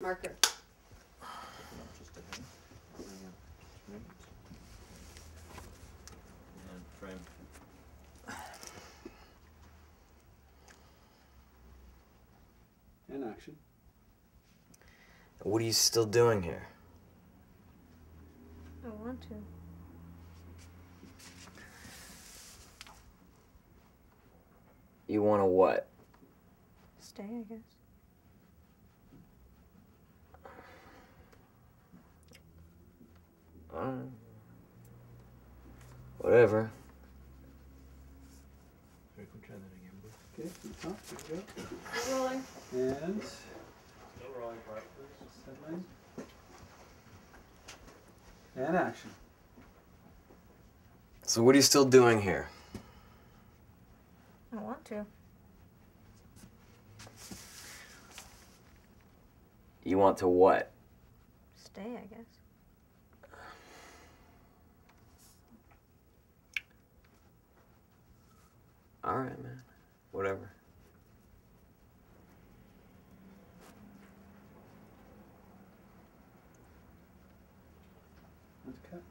Marker. And frame. And action. What are you still doing here? I want to. You want to what? Stay, I guess. Whatever. Sorry, can we try that again, bro? Okay, keep rolling. And... still rolling, right? Headline. And action. So what are you still doing here? I want to. You want to what? Stay, I guess. All right, man. Whatever. Let's cut.